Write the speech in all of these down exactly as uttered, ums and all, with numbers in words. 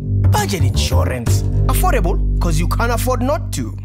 Budget insurance. Affordable, because you can't afford not to.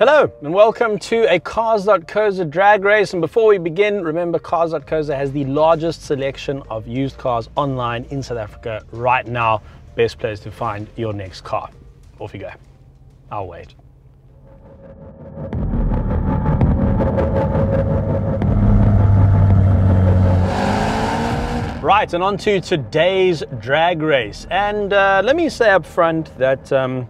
Hello and welcome to a Cars dot co dot za drag race. And before we begin, remember Cars dot co dot za has the largest selection of used cars online in South Africa right now. Best place to find your next car. Off you go. I'll wait. Right, and on to today's drag race. And uh, let me say up front that um,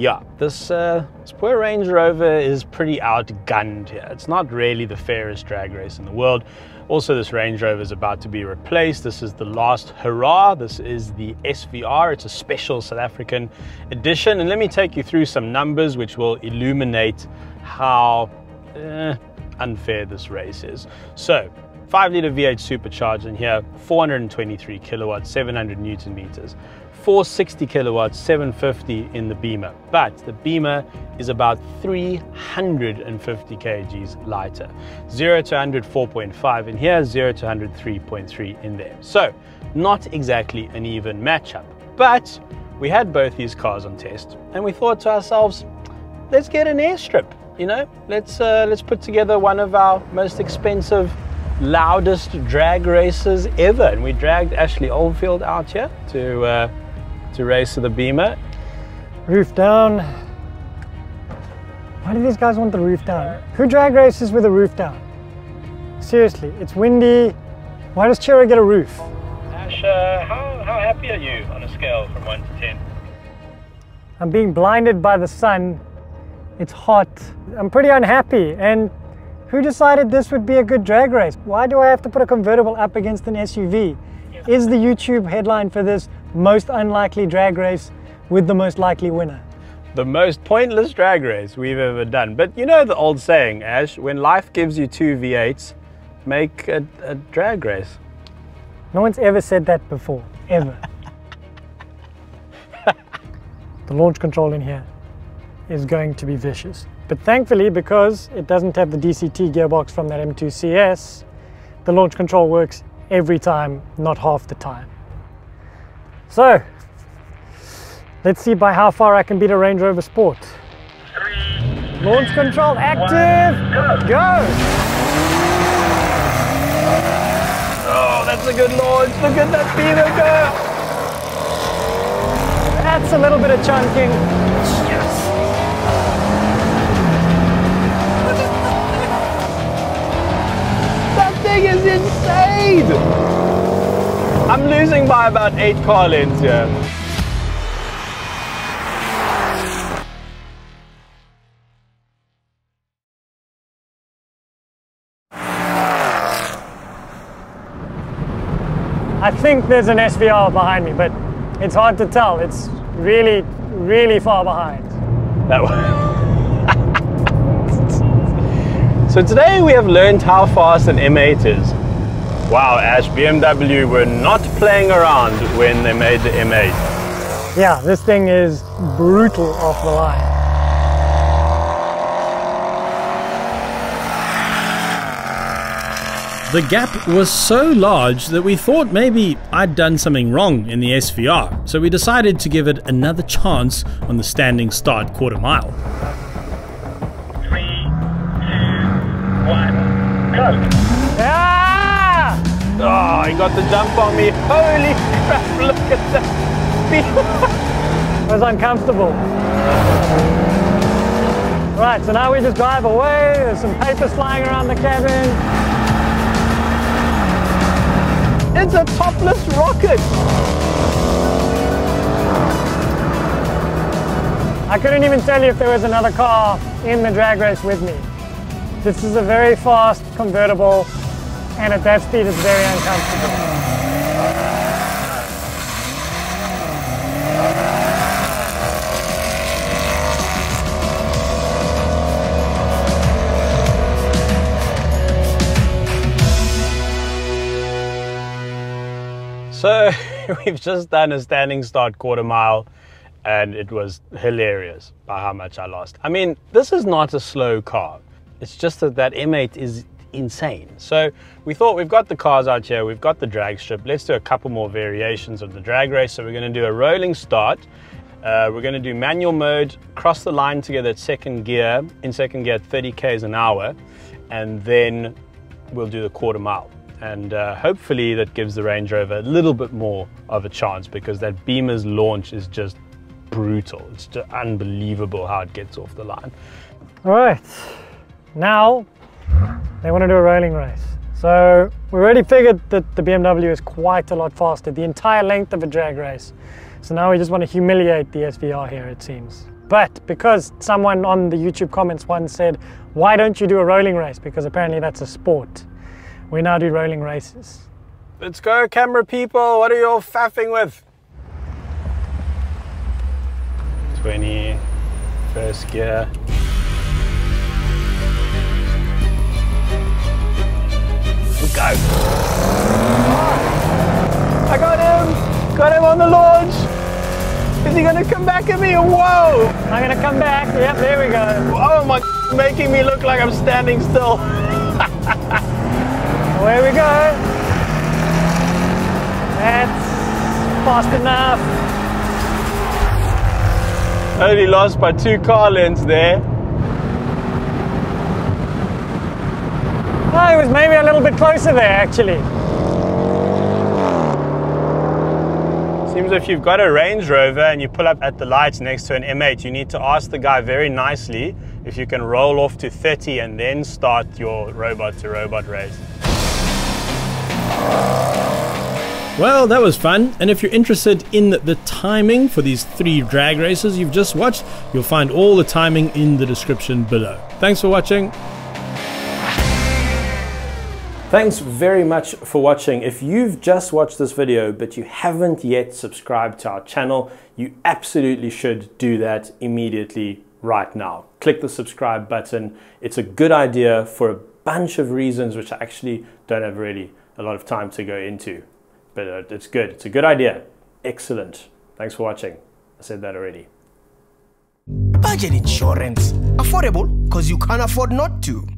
Yeah, this, uh, this poor Range Rover is pretty outgunned here. It's not really the fairest drag race in the world. Also, this Range Rover is about to be replaced. This is the last hurrah. This is the S V R. It's a special South African edition. And let me take you through some numbers which will illuminate how eh, unfair this race is. So, five litre V eight supercharged in here, four hundred twenty-three kilowatts, seven hundred newton meters. four hundred sixty kilowatts, seven hundred fifty in the Beamer, but the Beamer is about three hundred fifty kgs lighter. zero to one hundred, four point five in here, zero to one hundred, three point three in there. So, not exactly an even matchup, but we had both these cars on test and we thought to ourselves, let's get an airstrip, you know? Let's, uh, let's put together one of our most expensive, loudest drag races ever. And we dragged Ashley Oldfield out here to uh, to race with the Beamer. Roof down. Why do these guys want the roof down? Who drag races with a roof down? Seriously, it's windy. Why does Chira get a roof? Ash, uh, how, how happy are you on a scale from one to ten? I'm being blinded by the sun. It's hot. I'm pretty unhappy. And who decided this would be a good drag race? Why do I have to put a convertible up against an S U V? Is the YouTube headline for this most unlikely drag race with the most likely winner? The most pointless drag race we've ever done. But you know the old saying, Ash, when life gives you two V eights, make a, a drag race. No one's ever said that before, ever. The launch control in here is going to be vicious. But thankfully, because it doesn't have the D C T gearbox from that M two C S, the launch control works every time, not half the time. So, let's see by how far I can beat a Range Rover Sport. Three, launch control active, one, go. go! Oh, that's a good launch, look at that Beamer go! That's a little bit of chunking. Is insane. I'm losing by about eight car lengths here. I think there's an S V R behind me, but it's hard to tell. It's really, really far behind. That one. So today we have learned how fast an M eight is. Wow, Ash, B M W were not playing around when they made the M eight. Yeah, this thing is brutal off the line. The gap was so large that we thought maybe I'd done something wrong in the S V R. So we decided to give it another chance on the standing start quarter mile. Ah! Oh, he got the jump on me. Holy crap, look at that. It was uncomfortable. Right, so now we just drive away. There's some paper flying around the cabin. It's a topless rocket. I couldn't even tell you if there was another car in the drag race with me. This is a very fast convertible, and at that speed it's very uncomfortable. So we've just done a standing start quarter mile, and it was hilarious by how much I lost. I mean, this is not a slow car. It's just that that M eight is insane. So we thought, we've got the cars out here, we've got the drag strip, let's do a couple more variations of the drag race. So we're going to do a rolling start, uh, we're going to do manual mode, cross the line together at second gear, in second gear at thirty k's an hour, and then we'll do the quarter mile. And uh, hopefully that gives the Range Rover a little bit more of a chance, because that Beamer's launch is just brutal. It's just unbelievable how it gets off the line. All right, now they want to do a rolling race. So we already figured that the B M W is quite a lot faster, the entire length of a drag race. So now we just want to humiliate the S V R here, it seems. But because someone on the YouTube comments once said, why don't you do a rolling race? Because apparently that's a sport. We now do rolling races. Let's go, camera people. What are you all faffing with? twenty, first gear. We go. I got him. Got him on the launch. Is he going to come back at me? Whoa. I'm going to come back. Yep, there we go. Oh my, making me look like I'm standing still. Away we go. That's fast enough. Only lost by two car lengths there. Oh, it was maybe a little bit closer there actually. Seems if you've got a Range Rover and you pull up at the lights next to an M eight, you need to ask the guy very nicely if you can roll off to thirty and then start your robot to robot race. Well, that was fun, and if you're interested in the timing for these three drag races you've just watched, you'll find all the timing in the description below. Thanks for watching. Thanks very much for watching. If you've just watched this video but you haven't yet subscribed to our channel, you absolutely should do that immediately right now. Click the subscribe button. It's a good idea for a bunch of reasons which I actually don't have really a lot of time to go into, but it's good. It's a good idea. Excellent. Thanks for watching. I said that already. Budget insurance. Affordable because you can't afford not to.